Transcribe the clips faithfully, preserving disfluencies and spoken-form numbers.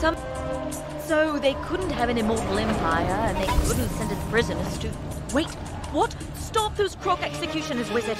some... So they couldn't have an immortal empire, and they couldn't send its prisoners to... Wait, what? Stop those croc executioners, wizard!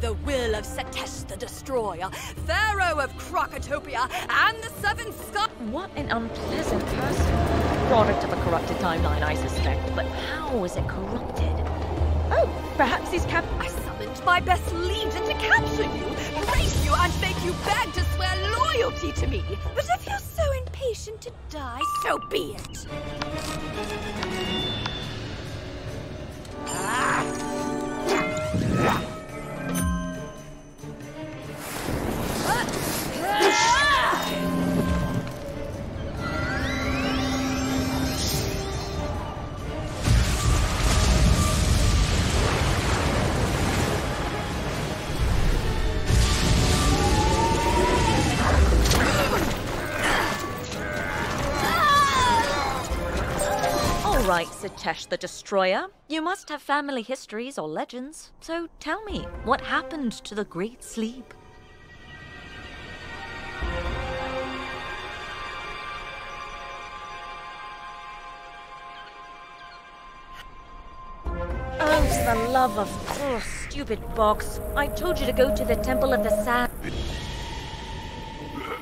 The will of Sutekh the Destroyer, Pharaoh of Crocotopia, and the Seven Sky. What an unpleasant person. Product of a corrupted timeline, I suspect, but how was it corrupted? Oh, perhaps he's cap- I summoned my best legion to capture you, rape you, and make you beg to swear loyalty to me. But if you're so impatient to die, so be it. Ah. Right, Sutekh the Destroyer, you must have family histories or legends. So tell me, what happened to the Great Sleep? Oh, for the love of... Oh, stupid box. I told you to go to the Temple of the Sand.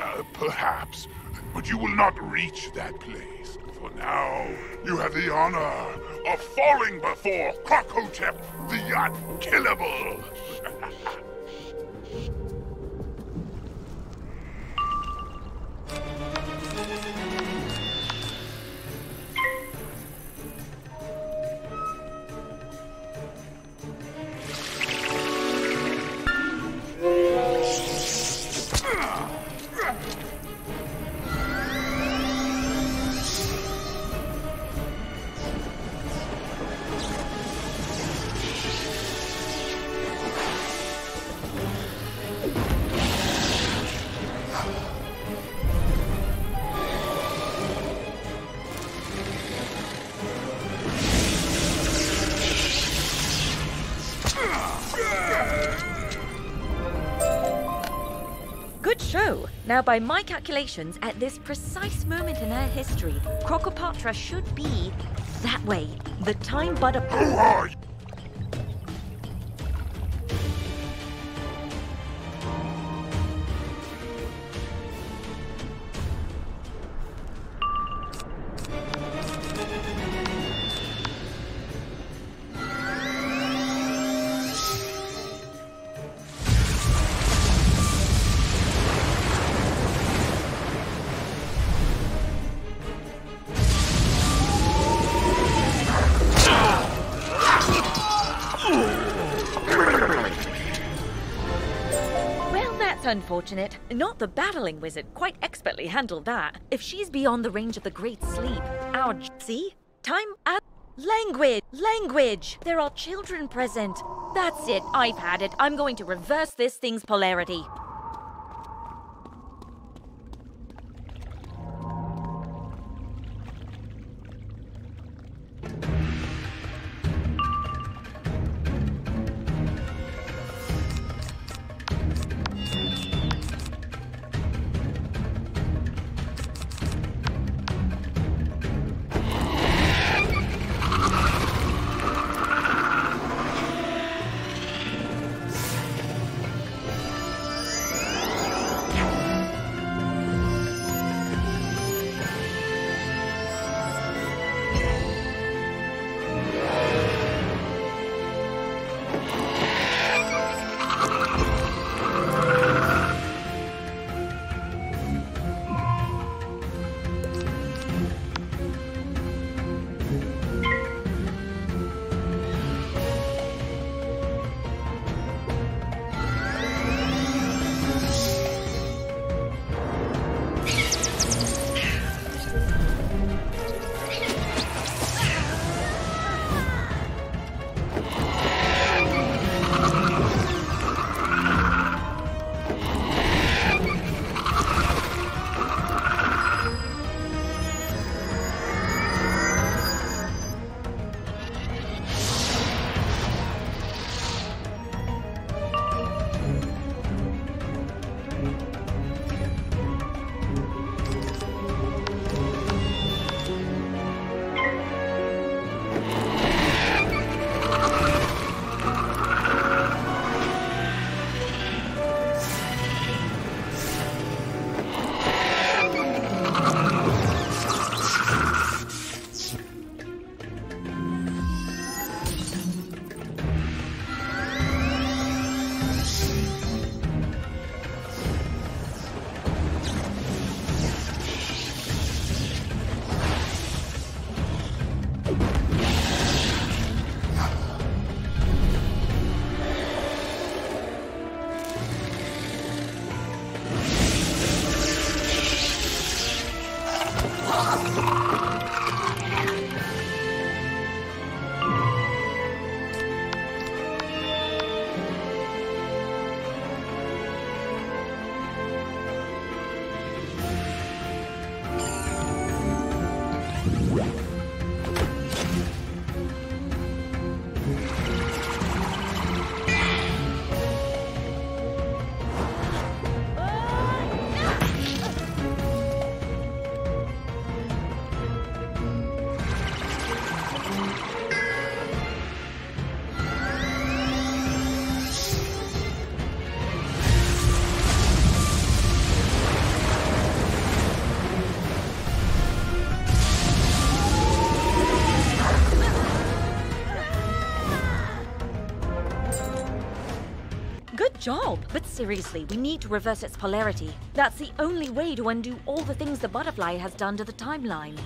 Uh, perhaps, but you will not reach that place. For now, you have the honor of falling before Krakotep the Unkillable! Good show! Now, by my calculations, at this precise moment in her history, Crocopatra should be that way. The time butterfly. Who are you? Unfortunate. Not the battling wizard quite expertly handled that. If she's beyond the range of the Great Sleep, our j see? Time out. Language! Language! There are children present. That's it. I've had it. I'm going to reverse this thing's polarity. job. But seriously, we need to reverse its polarity. That's the only way to undo all the things the butterfly has done to the timeline.